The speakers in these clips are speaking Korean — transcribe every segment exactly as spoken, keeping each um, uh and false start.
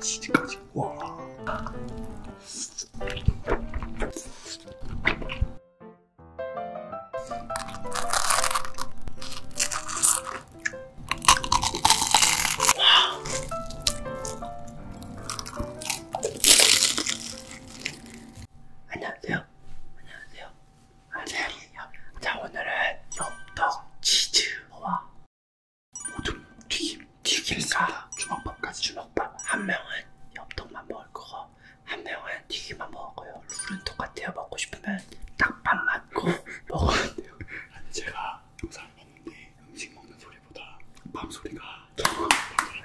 치즈까지. 와. 주먹밥. 한 명은 엽떡만 먹을 거고 한 명은 튀김만 먹을 거예요. 룰은 똑같아요. 먹고 싶으면 딱 밥 맞고 먹으면 돼요. 아니 제가 영상을 봤는데 음식 먹는 소리보다 밥 소리가 너무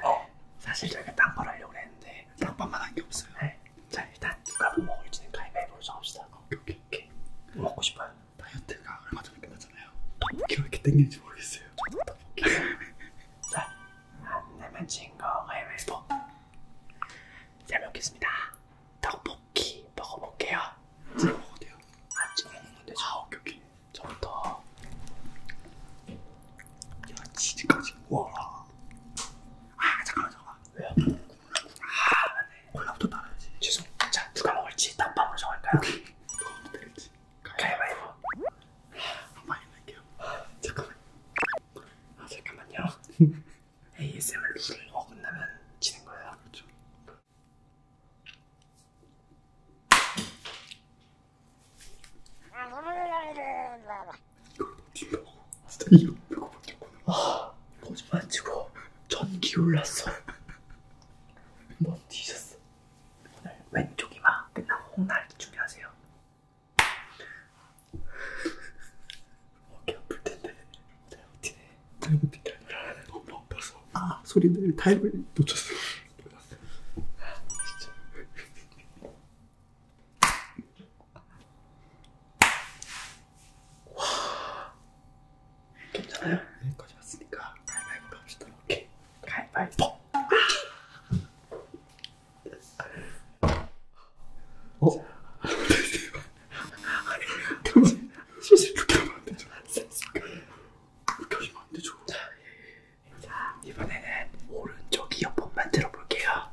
어. 사실 저희가 딴 걸 하려고 했는데 딱밥만 한 게 없어요. 네. 자 일단 누가 뭐 먹을지는 가위바위보로 정합시다. 오케이 오케이 오케이. 뭐 먹고 싶어요? 다이어트가 얼마 전에 끝났잖아요. 떡볶이가 왜 이렇게 땡기는지 모르겠어요. 떡볶이. 자 안 내면 진 거. 잘 먹겠습니다. 떡볶이 먹어볼게요. 제가 먹어도 돼요? 안 찍어 먹는 건데. 아 오케이 오케이. 저부터. 야 치즈까지. 와. 아 잠깐만 잠깐만. 왜요? 아 맞네. 콜라부터 따라야지. 죄송. 자 누가 먹을지 땀방으로 정할까요? 오케이. 누가 먼저 때릴지 가위바위보. 한 방에 날게요. 잠깐만. 아 잠깐만요. 에이에스엠알 룰을 어긋나면 지는 거예요. 그렇죠. 진짜 이거 배고팠겠구나. 와 거짓말 안 치고 전기 올랐어. 뭐 뒤졌어. 오늘 왼쪽 이마 끝나고 홍날기 준비하세요. 어깨 아플 텐데 잘 버티네. 잘 버티네. 너무 아파서 아 소리들 타임을 놓쳤어. 여기까지 왔으니까 가위바위보 갑시다. 오케이 가위바위보. 어? 잠깐만 실실 그렇게 하면 안 되죠. 그렇게 하시면 안 되죠. 자 이번에는 오른쪽 이어폰만 들어볼게요.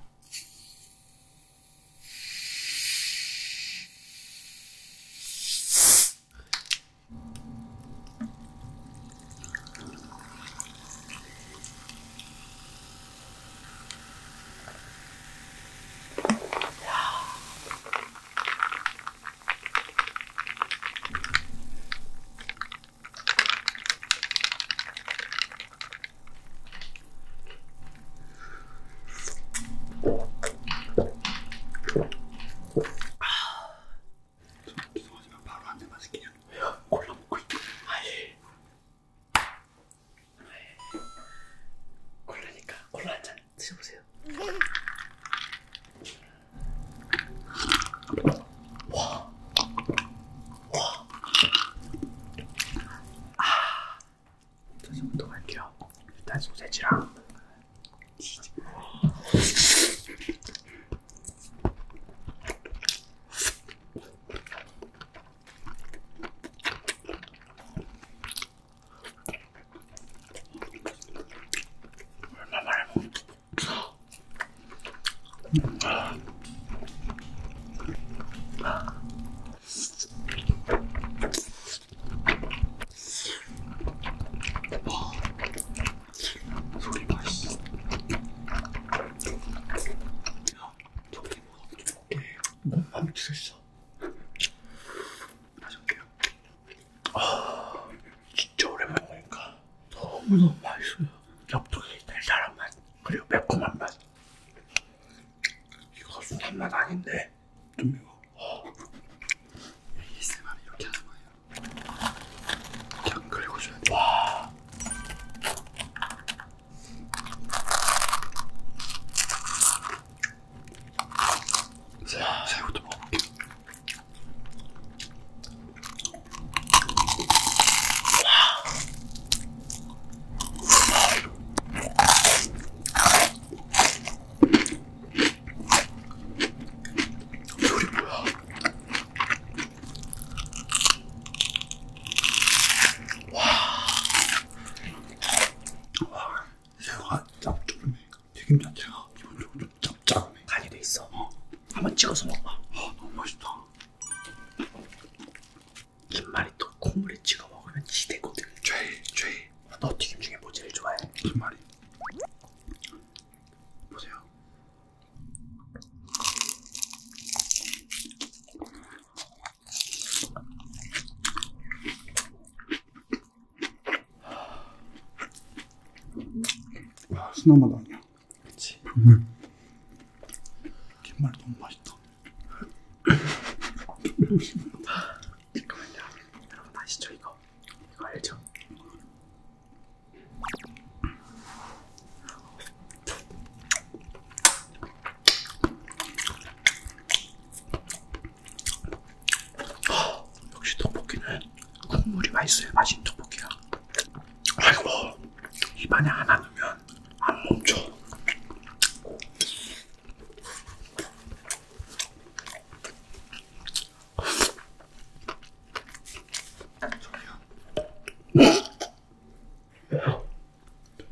소세지랑 치즈. 얼마 만에 먹었어. 미치겠어. 다시 올게요. 아 진짜 오랜만에 먹으니까 너무너무 맛있어요. 엽떡의 달달한 맛 그리고 매콤한 맛. 이거 순한 맛 아닌데 좀 매워. 어. 에이에스엠알은 이렇게 하는 거예요. 이렇게 안 긁어줘야 돼. 와. 새우도 새우가 짭조름해. 튀김 자체가 기본적으로 짭짤. 한번 찍어서 먹어. 아, 너무 맛있다. 김말이 또 콧물에 찍어 먹으면 지대거든. 제일 제일. 너 튀김 중에 뭐 제일 좋아해? 김말이. 보세요. 와, 순한 맛 아니야. 그치. 음. 김말 너무 맛있다. 잠깐만요. 여러분 아시죠? 이거 이거 알죠? 역시 떡볶이는 국물이 맛있어요. 맛있는 떡볶이야. 아이고, 입안에 하나 넣으면 안 멈춰.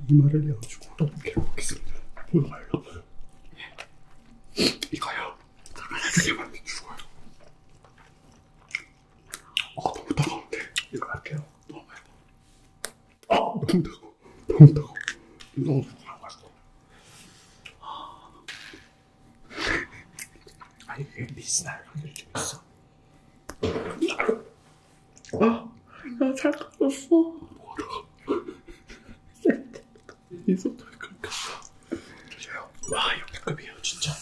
이마를 내어주고 떡볶이를 먹겠습니다. 뭘까요? 예. 이거요. 들어가야 되게 죽어요. 아, 너무 따가운데. 이거 할게요. 너무 얇아. 아, 너무 따가워. 너무 따가워. 너무 따가워. 맛있어. 아, 아 이게 미스날 확률이 좀 있어. 아, 나 잘 깎았어. 이 속도에 그럴까? 그러세요? 와, 역대급이에요, 진짜.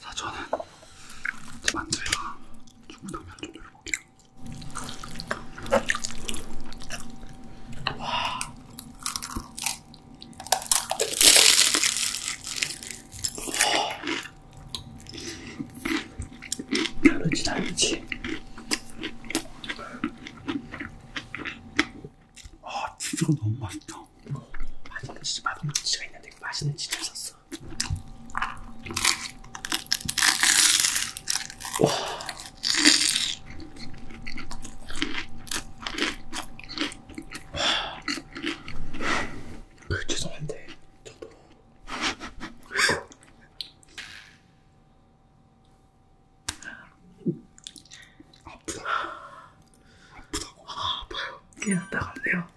자, 저는 이제 만두에다가 중국당면 좀 넣어볼게요. 와. 다르지, 다르지. 아, 진짜 너무 맛있다. 진짜 맛없는 치즈가 있는데 맛있는 치즈 샀어. 와. 와. 그, 죄송한데 저도 아프다. 아프다고. 아, 아파요. 그냥 나갈래요.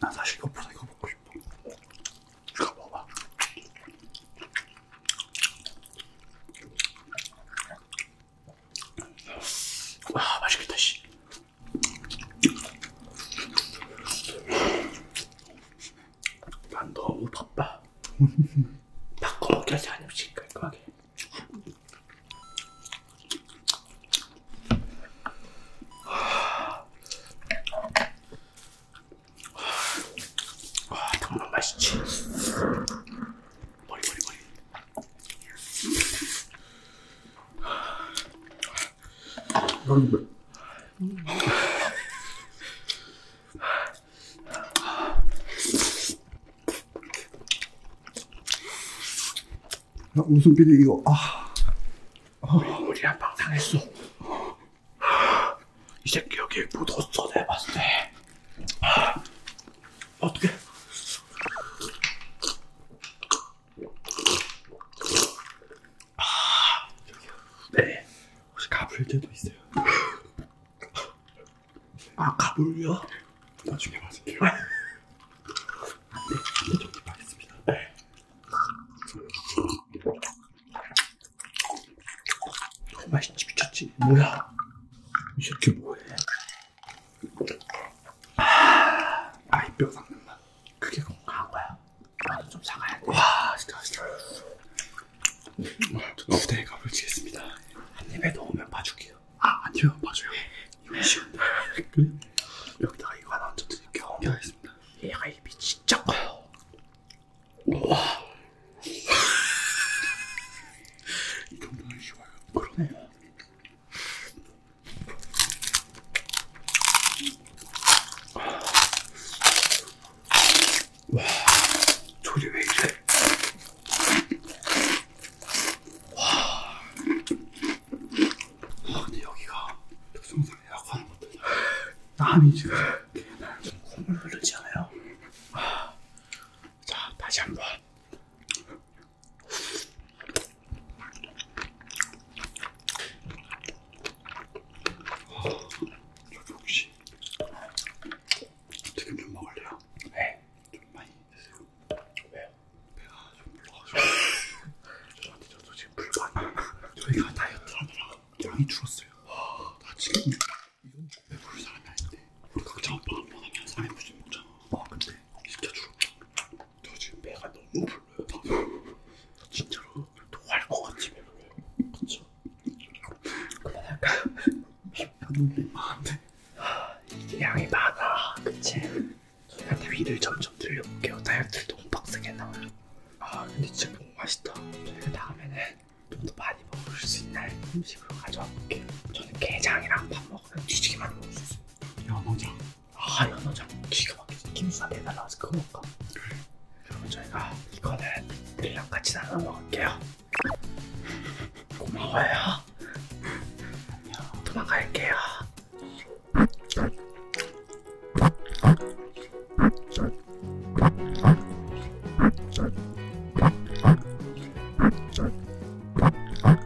난 사실 이거보다 이거 먹고 싶어. 이거 먹어봐. 와, 맛있겠다, 씨. 난 너무 바빠. 바꿔 먹기 하지 않으면 지금 깔끔하게. 맛있지? 머리 머리 머리. 넌 나 웃음길이 이거 아. 우리 우리 한방 당했어. 이 새끼 여기 묻었어 내가 봤을 때. 아. 어떻게? 될 때도 있어요. 아, 가불요? 나중에 마실게요. 네, 한 조금 마겠습니다. 네. 너무 맛있지, 미쳤지? 뭐야? 이 새끼 뭐해? 아, 아이 뼈 삭는 맛. 그게 건강한 거야. 나도 좀 사가야 돼. 와, 진짜 맛있어. 와, 두 대가. 마음이 지금 콧물 흐르지 않아요? 아, 자, 다시 한번 줄었어요. 와, 나 지금 이런 배부를 사람이 아닌데 우리 각자 한 번 한 번 하면 삼 인분씩 먹잖아. 아 근데 진짜 줄었어. 저 지금 배가 너무 불러요. 진짜로 토할 것 같지 배불러요. 그쵸? 그만할까요? 힘이 많은데 이게 양이 많아. 그치? 저희한테 위를 점점 들려볼게요. 다이어트를 너무 빡세게 나와요. 아 근데 진짜 너무 맛있다. 저희가 다음에는 좀 더 많이 먹을 수 있는 음식으로 가져와 볼게요. 저는 게장이랑 밥 먹으면 뒤지기만 먹을 수 있어요. 연어장. 아 연어장 기가 막히지. 김수아 배달로 와서 그거 먹을까? 그래. 여러분 저희가 이거는 우리랑 같이 나눠 먹을게요. 고마워요. 안녕. 도망갈게요. 아?